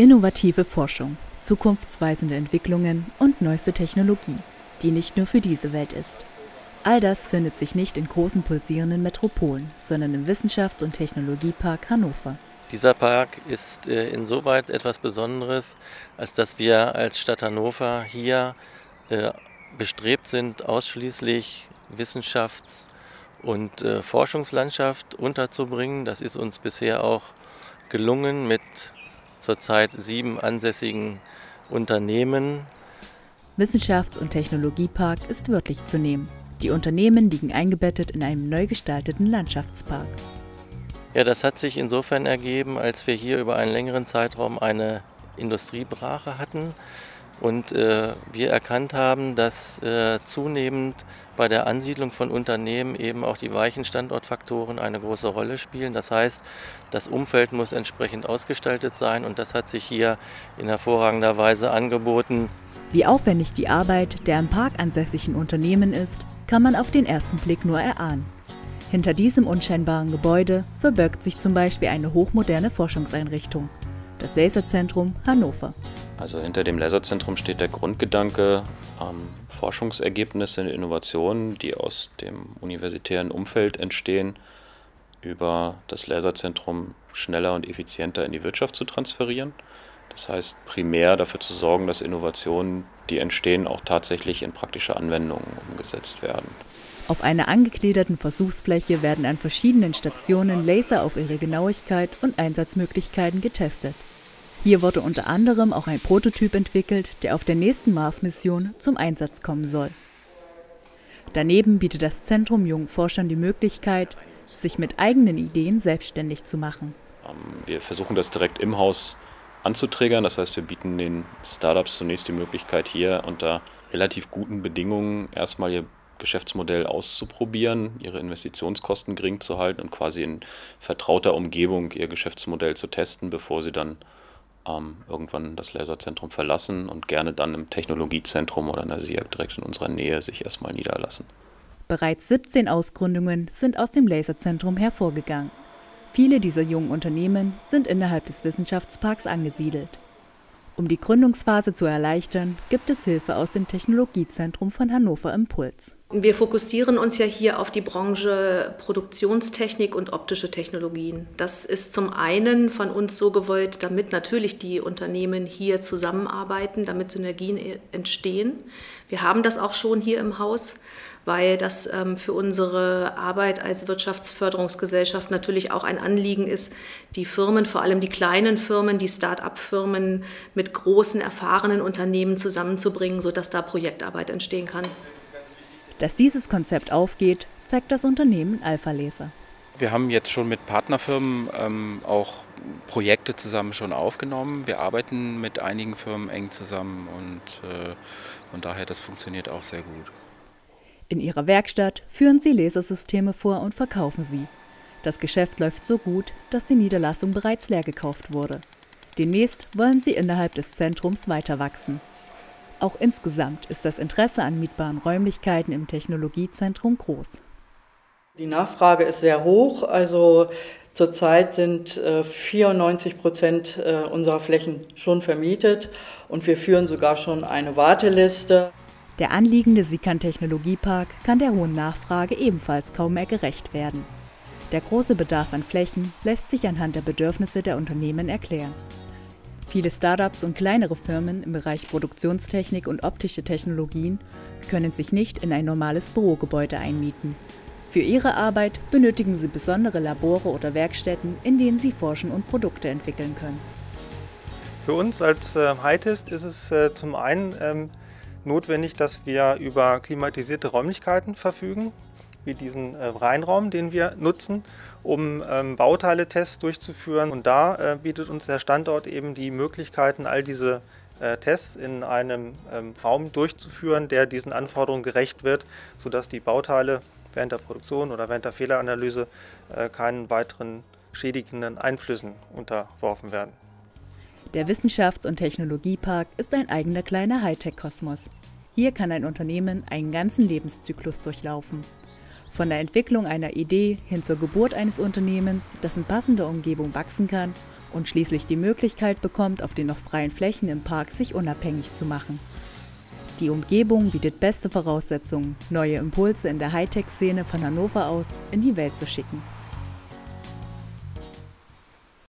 Innovative Forschung, zukunftsweisende Entwicklungen und neueste Technologie, die nicht nur für diese Welt ist. All das findet sich nicht in großen pulsierenden Metropolen, sondern im Wissenschafts- und Technologiepark Hannover. Dieser Park ist insoweit etwas Besonderes, als dass wir als Stadt Hannover hier bestrebt sind, ausschließlich Wissenschafts- und Forschungslandschaft unterzubringen. Das ist uns bisher auch gelungen mit zurzeit 7 ansässigen Unternehmen. Wissenschafts- und Technologiepark ist wörtlich zu nehmen. Die Unternehmen liegen eingebettet in einem neu gestalteten Landschaftspark. Ja, das hat sich insofern ergeben, als wir hier über einen längeren Zeitraum eine Industriebrache hatten und wir erkannt haben, dass zunehmend bei der Ansiedlung von Unternehmen eben auch die weichen Standortfaktoren eine große Rolle spielen. Das heißt, das Umfeld muss entsprechend ausgestaltet sein und das hat sich hier in hervorragender Weise angeboten. Wie aufwendig die Arbeit der im Park ansässigen Unternehmen ist, kann man auf den ersten Blick nur erahnen. Hinter diesem unscheinbaren Gebäude verbirgt sich zum Beispiel eine hochmoderne Forschungseinrichtung, das Säser-Zentrum Hannover. Also hinter dem Laserzentrum steht der Grundgedanke, Forschungsergebnisse und Innovationen, die aus dem universitären Umfeld entstehen, über das Laserzentrum schneller und effizienter in die Wirtschaft zu transferieren. Das heißt, primär dafür zu sorgen, dass Innovationen, die entstehen, auch tatsächlich in praktische Anwendungen umgesetzt werden. Auf einer angegliederten Versuchsfläche werden an verschiedenen Stationen Laser auf ihre Genauigkeit und Einsatzmöglichkeiten getestet. Hier wurde unter anderem auch ein Prototyp entwickelt, der auf der nächsten Mars-Mission zum Einsatz kommen soll. Daneben bietet das Zentrum jungen Forschern die Möglichkeit, sich mit eigenen Ideen selbstständig zu machen. Wir versuchen das direkt im Haus anzuträgern, das heißt, wir bieten den Startups zunächst die Möglichkeit, hier unter relativ guten Bedingungen erstmal ihr Geschäftsmodell auszuprobieren, ihre Investitionskosten gering zu halten und quasi in vertrauter Umgebung ihr Geschäftsmodell zu testen, bevor sie dann irgendwann das Laserzentrum verlassen und gerne dann im Technologiezentrum oder in der SIAG direkt in unserer Nähe sich erstmal niederlassen. Bereits 17 Ausgründungen sind aus dem Laserzentrum hervorgegangen. Viele dieser jungen Unternehmen sind innerhalb des Wissenschaftsparks angesiedelt. Um die Gründungsphase zu erleichtern, gibt es Hilfe aus dem Technologiezentrum von Hannover Impuls. Wir fokussieren uns ja hier auf die Branche Produktionstechnik und optische Technologien. Das ist zum einen von uns so gewollt, damit natürlich die Unternehmen hier zusammenarbeiten, damit Synergien entstehen. Wir haben das auch schon hier im Haus, weil das für unsere Arbeit als Wirtschaftsförderungsgesellschaft natürlich auch ein Anliegen ist, die Firmen, vor allem die kleinen Firmen, die Start-up-Firmen mit großen, erfahrenen Unternehmen zusammenzubringen, sodass da Projektarbeit entstehen kann. Dass dieses Konzept aufgeht, zeigt das Unternehmen Alpha-Laser. Wir haben jetzt schon mit Partnerfirmen auch Projekte zusammen schon aufgenommen. Wir arbeiten mit einigen Firmen eng zusammen und daher das funktioniert auch sehr gut. In ihrer Werkstatt führen sie Lasersysteme vor und verkaufen sie. Das Geschäft läuft so gut, dass die Niederlassung bereits leer gekauft wurde. Demnächst wollen sie innerhalb des Zentrums weiter wachsen. Auch insgesamt ist das Interesse an mietbaren Räumlichkeiten im Technologiezentrum groß. Die Nachfrage ist sehr hoch. Also zurzeit sind 94% unserer Flächen schon vermietet und wir führen sogar schon eine Warteliste. Der anliegende Sikan-Technologiepark kann der hohen Nachfrage ebenfalls kaum mehr gerecht werden. Der große Bedarf an Flächen lässt sich anhand der Bedürfnisse der Unternehmen erklären. Viele Startups und kleinere Firmen im Bereich Produktionstechnik und optische Technologien können sich nicht in ein normales Bürogebäude einmieten. Für ihre Arbeit benötigen sie besondere Labore oder Werkstätten, in denen sie forschen und Produkte entwickeln können. Für uns als HITES ist es zum einen notwendig, dass wir über klimatisierte Räumlichkeiten verfügen, wie diesen Reinraum, den wir nutzen, um Bauteiletests durchzuführen. Und da bietet uns der Standort eben die Möglichkeiten, all diese Tests in einem Raum durchzuführen, der diesen Anforderungen gerecht wird, sodass die Bauteile während der Produktion oder während der Fehleranalyse keinen weiteren schädigenden Einflüssen unterworfen werden. Der Wissenschafts- und Technologiepark ist ein eigener kleiner Hightech-Kosmos. Hier kann ein Unternehmen einen ganzen Lebenszyklus durchlaufen. Von der Entwicklung einer Idee hin zur Geburt eines Unternehmens, das in passender Umgebung wachsen kann und schließlich die Möglichkeit bekommt, auf den noch freien Flächen im Park sich unabhängig zu machen. Die Umgebung bietet beste Voraussetzungen, neue Impulse in der Hightech-Szene von Hannover aus in die Welt zu schicken.